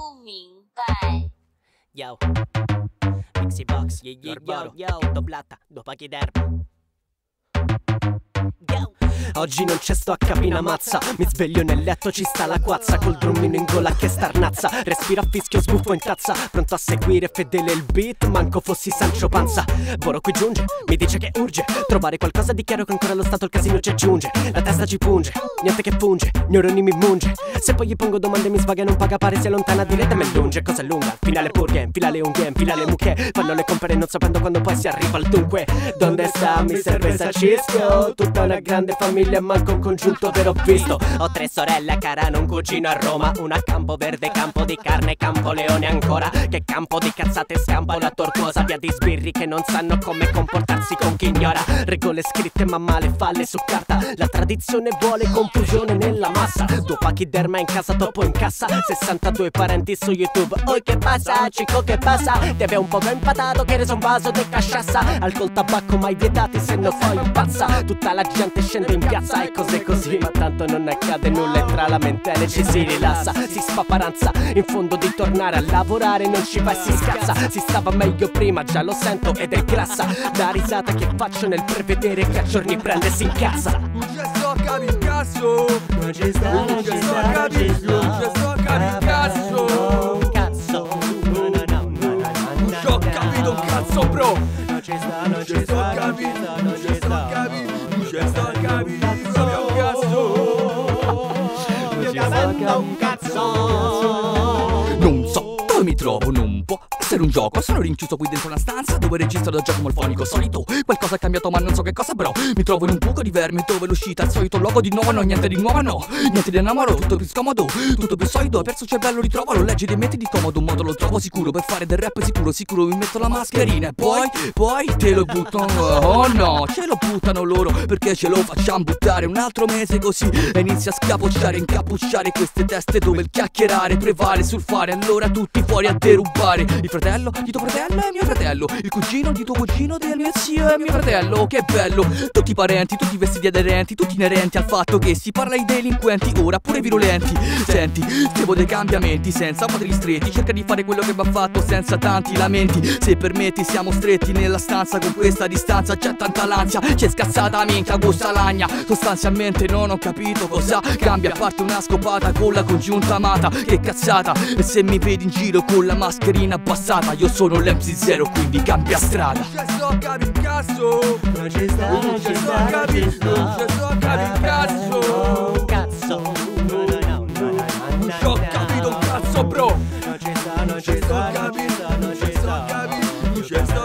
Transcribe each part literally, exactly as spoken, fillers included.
不明白。Yo, Mixi Box, yeah, yeah, yo, yo, do blata, do pacchi d'erba. Yo. Oggi non c'è sto a capina mazza. Mi sveglio nel letto, ci sta la guazza. Col drummino in gola che starnazza. Respiro a fischio, sbuffo in tazza. Pronto a seguire fedele il beat. Manco fossi Sancho Panza. Boro qui giunge, mi dice che urge trovare qualcosa di chiaro che ancora allo stato il casino ci aggiunge. La testa ci punge, niente che funge, neuroni mi munge. Se poi gli pongo domande mi svaga e non paga pare. Sia lontana di rete ma è lunge, cosa è lunga. Al finale purghe, infila le unghie, infila le mucche. Fanno le compere non sapendo quando poi si arriva al dunque. Donde sta mi serve Sancisco. Tutta una grande famiglia manco un congiunto vero visto. Ho tre sorelle a Carano, un cugino a Roma. Una a Campo Verde, Campo di Carne, Campoleone ancora. Che campo di cazzate scampo la tortuosa. Via di sbirri che non sanno come comportarsi con chi ignora. Regole scritte ma male falle su carta. La tradizione vuole confusione nella massa. Dopo chi derma in casa, dopo in cassa. sessantadue parenti su YouTube. Oi che passa, cico che passa. Deve un poco impatato, che reso un vaso di casciassa. Alcol, tabacco mai vietati, se no poi impazza. Tutta la gente scende in piazza e cose così, ma tanto non accade nulla e tra la mentele ci si rilassa, si spaparanza, in fondo di tornare a lavorare non ci va e si scazza, si stava meglio prima, già lo sento ed è grassa, la risata che faccio nel prevedere che a giorni prendersi in casa. Non c'è sto caricasso, non c'è sto caricasso, non c'è sto caricasso, cazzo, non c'ho capito un cazzo bro, non c'è sto, non c'è sto capito, non c'è sto capito. C'è sto capito, io cazzo, un cazzo. Non so dove mi trovo, non può essere un gioco. Sono rinchiuso qui dentro una stanza dove registro da Giacomo il fonico solito. Qualcosa è cambiato ma non so che cosa però. Mi trovo in un buco di verme dove l'uscita è il solito luogo di nuovo. No, niente di nuovo no, niente di anamaro, tutto più scomodo, tutto più solido. Ho perso il cervello, ritrovalo, leggi e metti di comodo. Un modo lo trovo sicuro per fare del rap sicuro. Sicuro mi metto la mascherina e poi, poi te lo buttano. Oh no, ce lo buttano loro perché ce lo facciamo buttare. Un altro mese così e inizia a schiapocciare, incappucciare queste teste dove il chiacchierare prevale sul fare. Allora tutti fuori a derubare. Il fratello di tuo fratello è mio fratello. Il cugino di tuo cugino del mio zio è mio fratello. Che bello. Tutti parenti, tutti vestiti aderenti, tutti inerenti al fatto che si parla ai delinquenti, ora pure virulenti. Senti, devo dei cambiamenti senza quadri stretti. Cerca di fare quello che va fatto senza tanti lamenti. Se permetti siamo stretti nella stanza. Con questa distanza c'è tanta l'ansia. C'è scassata minchia, gusta lagna. Sostanzialmente non ho capito cosa cambia. A parte una scopata con la congiunta amata. Che cazzata. E se mi vedi in giro con la mascherina passata, io sono l'M C zero quindi cambia strada. Non c'è sto capicazzo, non c'è sto capicazzo, non c'è sto capicazzo, cazzo, non c'ho capito un cazzo bro. Non c'è sto, non c'è sto capicazzo, non c'è sto capicazzo, non c'è sto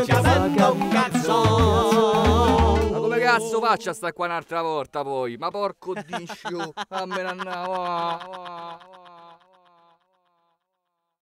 capicazzo, un cazzo. Ma come cazzo faccio a stare qua un'altra volta poi? Ma porco discio, fammela andare.